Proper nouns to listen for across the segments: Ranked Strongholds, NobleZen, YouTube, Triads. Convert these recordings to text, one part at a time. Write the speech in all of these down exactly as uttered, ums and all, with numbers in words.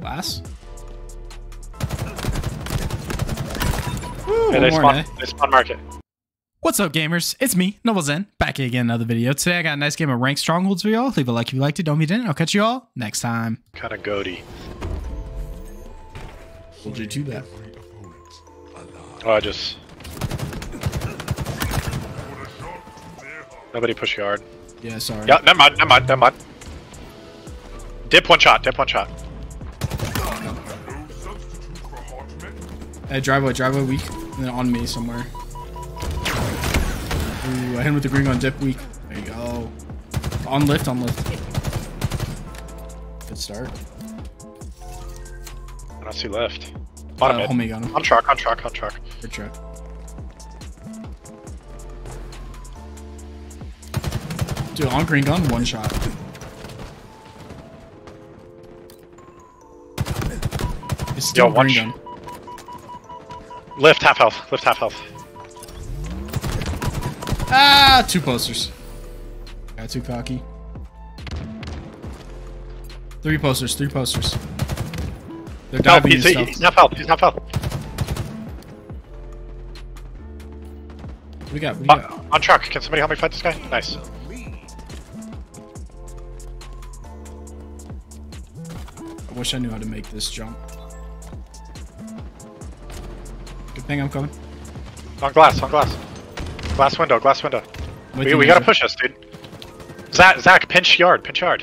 Glass. Ooh, yeah, they, spawn, they spawn market. What's up, gamers? It's me, NobleZen, back again another video. Today I got a nice game of Ranked Strongholds for y'all. Leave a like if you liked it. Don't be didn't. I'll catch you all next time. Kind of goaty. What'd you do that? Oh, I just... Nobody push yard. Yeah, sorry. Yeah, never mind, never mind, never mind. Dip one shot, dip one shot. Hey, driveway, driveway weak, and then on me somewhere. Ooh, I hit him with the green on dip weak. There you go. On lift, on lift. Good start. I don't see left. Bottom uh, mid. Got him. On truck, on truck, on truck. Good truck. Dude, on green gun, one shot. It's still Yo, one green gun. Lift, half health. Lift, half health. Ah, two posters. Got too cocky. Three posters, three posters. They're help, diving he's, and stuff. He's half health, he's half health. What do we got? What do we got? On truck, can somebody help me fight this guy? Nice. I wish I knew how to make this jump. Good thing I'm coming. On glass, on glass. Glass window, glass window. What we we gotta push us, dude. Zach, Zach, pinch yard, pinch yard.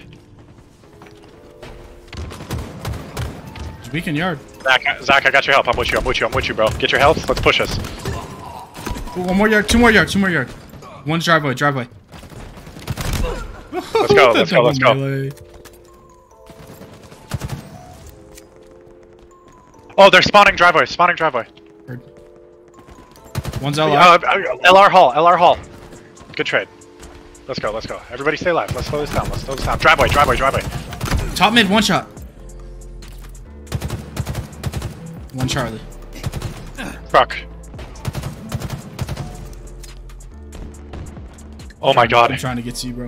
It's weak in yard. Zach, Zach, I got your help. I'm with you, I'm with you, I'm with you, bro. Get your health, let's push us. Ooh, one more yard, two more yard, two more yard. One driveway, driveway. Let's go, let's go, let's go. Melee. Oh, they're spawning driveway, spawning driveway. Heard. One's L R. Uh, L R Hall, L R Hall. Good trade. Let's go, let's go. Everybody stay alive. Let's slow this down, let's slow this down. Driveway, driveway, driveway. Top mid, one shot. One Charlie. Fuck. Oh my god. I'm trying to get to you, bro.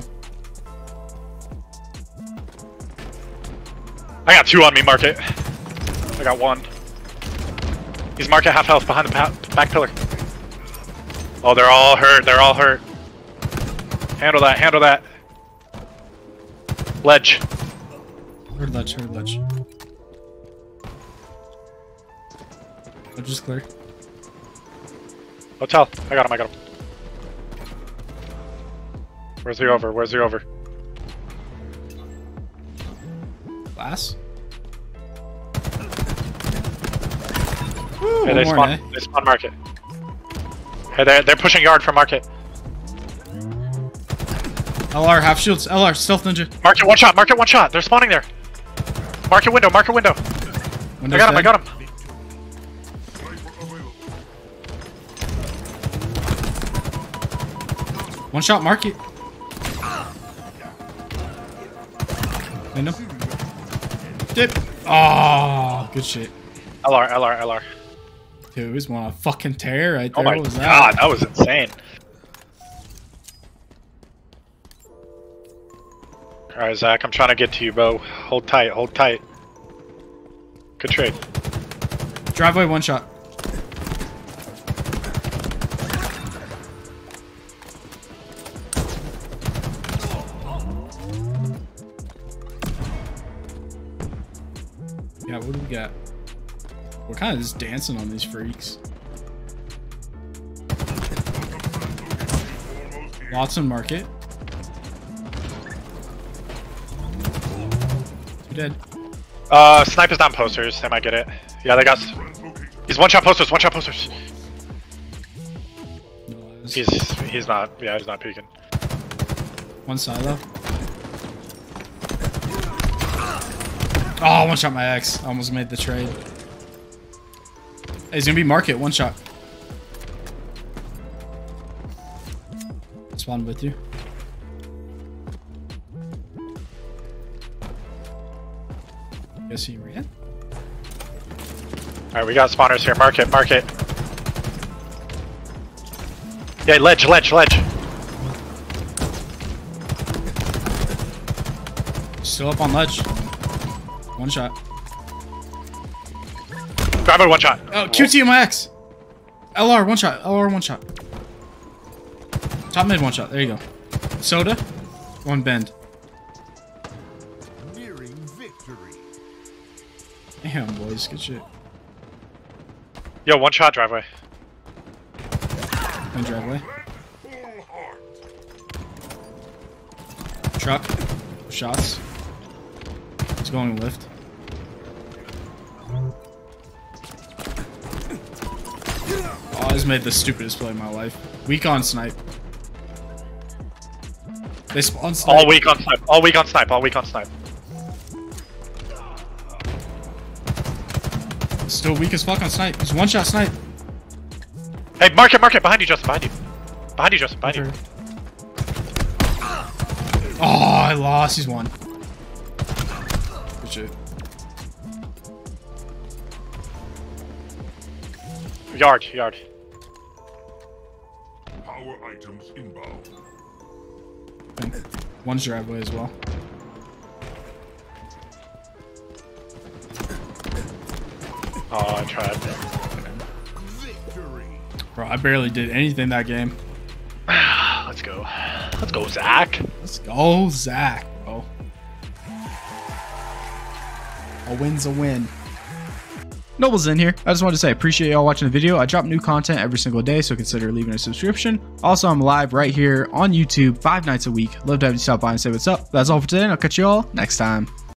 I got two on me, market. I got one. He's marked at half health behind the back pillar. Oh, they're all hurt. They're all hurt. Handle that. Handle that. Ledge. Heard ledge. Heard ledge. Ledge is clear. Hotel. I got him. I got him. Where's the over? Where's the over? Glass? Ooh, hey, they spawn, eh? They spawn market. Hey, they're, they're pushing yard for market. L R, half shields. L R, stealth ninja. Market, one shot. Market, one shot. They're spawning there. Market window. Market window. Window's I got him. Dead. I got him. One shot. Market. Window. Dip. Oh, good shit. L R, L R, L R. Dude, he's on a fucking tear right there. Oh my what was that? God, that was insane. Alright, Zach, I'm trying to get to you, bro. Hold tight, hold tight. Good trade. Driveway, one shot. Yeah, what do we got? We're kind of just dancing on these freaks. Watson market. Two dead. Uh, snipers down posters. They might get it. Yeah, they got. He's one shot posters. One shot posters. No, he's he's not. Yeah, he's not peeking. One silo. Oh, one shot my ex. I almost made the trade. He's gonna be market, one shot. Spawn with you. Guess he ran. Alright, we got spawners here. Market, market. Yeah, ledge, ledge, ledge. Still up on ledge. One shot. Grabber, one shot. Oh, Q T and my X. L R, one shot. L R, one shot. Top mid, one shot. There you go. Soda, one bend. Nearing victory. Damn, boys. Good shit. Yo, one shot driveway. One driveway. Truck. Shots. It's going lift. Oh, I just made the stupidest play of my life. Weak on snipe. They spawn snipe. All weak on snipe. All weak on snipe. All weak on snipe. Still weak as fuck on snipe. It's one shot snipe. Hey, mark it, mark it. Behind you, Justin. Behind you. Behind you, Justin. Behind you. Oh, I lost. He's one. Good shit. Yard, yard. Power items inbound. One's driveway as well. Oh, I tried. Victory. Bro, I barely did anything that game. Let's go. Let's go, Zach. Let's go, Zach, bro. A win's a win. NobleZen here. I just wanted to say I appreciate y'all watching the video. I drop new content every single day, so consider leaving a subscription. Also, I'm live right here on YouTube five nights a week. Love to have you stop by and say what's up. That's all for today, and I'll catch you all next time.